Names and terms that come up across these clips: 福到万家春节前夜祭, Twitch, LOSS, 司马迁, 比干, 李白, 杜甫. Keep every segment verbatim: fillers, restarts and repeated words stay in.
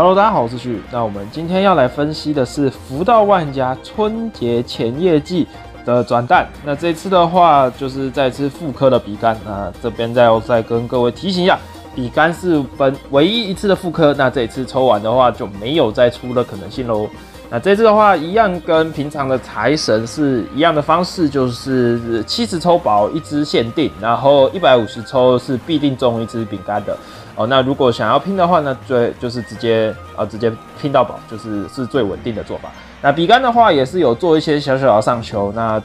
Hello， 大家好，我是旭。那我们今天要来分析的是福到万家春节前夜祭的转蛋。那这次的话，就是再次复刻了比干。那这边再再跟各位提醒一下，比干是本唯一一次的复刻。那这一次抽完的话，就没有再出的可能性喽。那这次的话，一样跟平常的财神是一样的方式，就是七十抽宝一只限定，然后一百五十抽是必定中一只饼干的。 哦，那如果想要拼的话呢，最就是直接啊、呃、直接拼到宝，就是是最稳定的做法。那比干的话也是有做一些小小的上球。那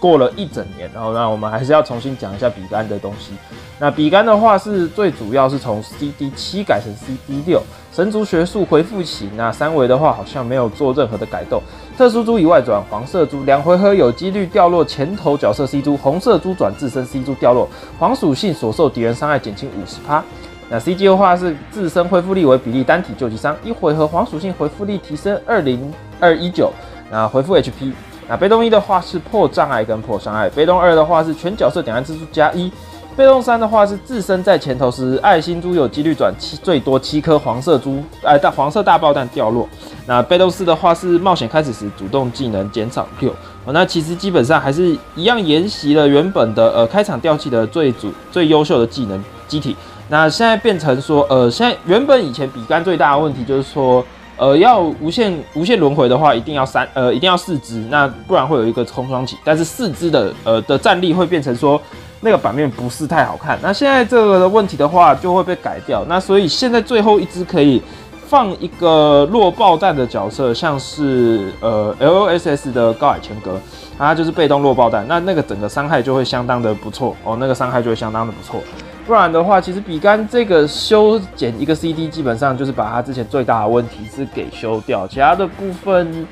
过了一整年，然后那我们还是要重新讲一下比干的东西。那比干的话是最主要是从 C D 七 改成 C D 六，神族学术恢复起。那三维的话好像没有做任何的改动，特殊猪以外转黄色猪，两回合有几率掉落前头角色 C 猪，红色猪转自身 C 猪掉落，黄属性所受敌人伤害减轻 百分之五十。 那 C G 的话是自身恢复力为比例单体救急伤，一回合黄属性恢复力提升 二零二一九， 那恢复 H P。那被动一的话是破障碍跟破伤害，被动二的话是全角色点按次数加一，被动三的话是自身在前头时爱心猪有几率转七最多七颗黄色猪，呃大黄色大爆弹掉落。那被动四的话是冒险开始时主动技能减少六。 哦、那其实基本上还是一样沿袭了原本的呃开场掉气的最主最优秀的技能机体。那现在变成说，呃，现在原本以前比干最大的问题就是说，呃，要无限无限轮回的话，一定要三呃一定要四只，那不然会有一个空窗期。但是四只的呃的战力会变成说那个版面不是太好看。那现在这个的问题的话就会被改掉。那所以现在最后一只可以。 放一个弱爆弹的角色，像是呃 L O S S 的高矮前格，它就是被动弱爆弹，那那个整个伤害就会相当的不错哦，那个伤害就会相当的不错。不然的话，其实比干这个修剪一个 C D， 基本上就是把它之前最大的问题是给修掉，其他的部分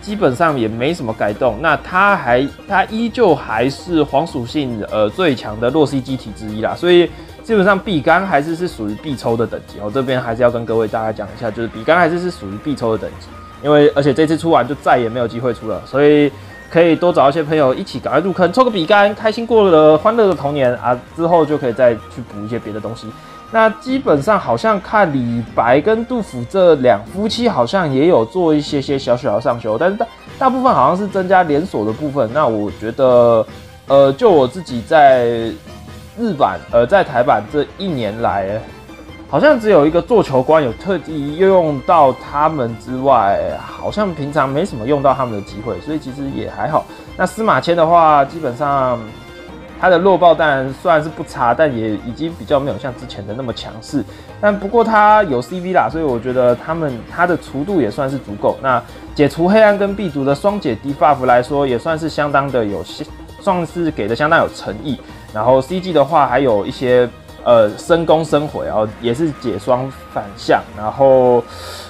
基本上也没什么改动。那它还它依旧还是黄属性呃最强的弱 C G 体之一啦，所以。 基本上比干还是是属于必抽的等级，我、哦、这边还是要跟各位大概讲一下，就是比干还是是属于必抽的等级，因为而且这次出完就再也没有机会出了，所以可以多找一些朋友一起赶快入坑，抽个比干，开心过了欢乐的童年啊，之后就可以再去补一些别的东西。那基本上好像看李白跟杜甫这两夫妻好像也有做一些些小小的上修，但是大大部分好像是增加连锁的部分。那我觉得，呃，就我自己在。 日版呃，在台版这一年来，好像只有一个做球官有特地用到他们之外，好像平常没什么用到他们的机会，所以其实也还好。那司马迁的话，基本上他的弱爆弹虽然是不差，但也已经比较没有像之前的那么强势。但不过他有 C V 啦，所以我觉得他们他的除度也算是足够。那解除黑暗跟 B 族的双解 debuff 来说，也算是相当的有些。 算是给的相当有诚意，然后 C G 的话还有一些呃深攻深回，然后也是解双反向，然后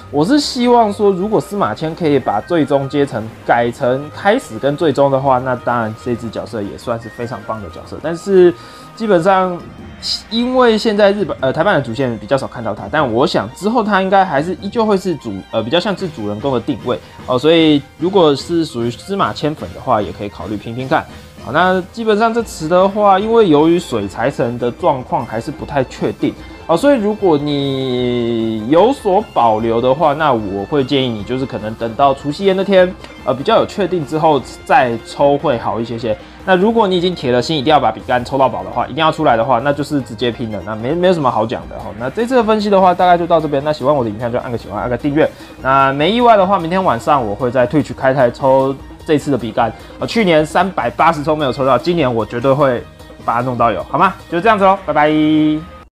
我是希望说，如果司马迁可以把最终阶层改成开始跟最终的话，那当然这只角色也算是非常棒的角色。但是基本上因为现在日本呃台版的主线比较少看到他，但我想之后他应该还是依旧会是主呃比较像是主人公的定位哦、呃，所以如果是属于司马迁粉的话，也可以考虑拼拼看。 好，那基本上这次的话，因为由于水财神的状况还是不太确定哦，所以如果你有所保留的话，那我会建议你就是可能等到除夕夜那天，呃，比较有确定之后再抽会好一些些。那如果你已经铁了心一定要把比干抽到宝的话，一定要出来的话，那就是直接拼了，那没没有什么好讲的哈、哦。那这次的分析的话，大概就到这边。那喜欢我的影片就按个喜欢，按个订阅。那没意外的话，明天晚上我会在Twitch开台抽。 这次的比干，呃，去年三百八十抽没有抽到，今年我绝对会把它弄到有，好吗？就这样子咯，拜拜。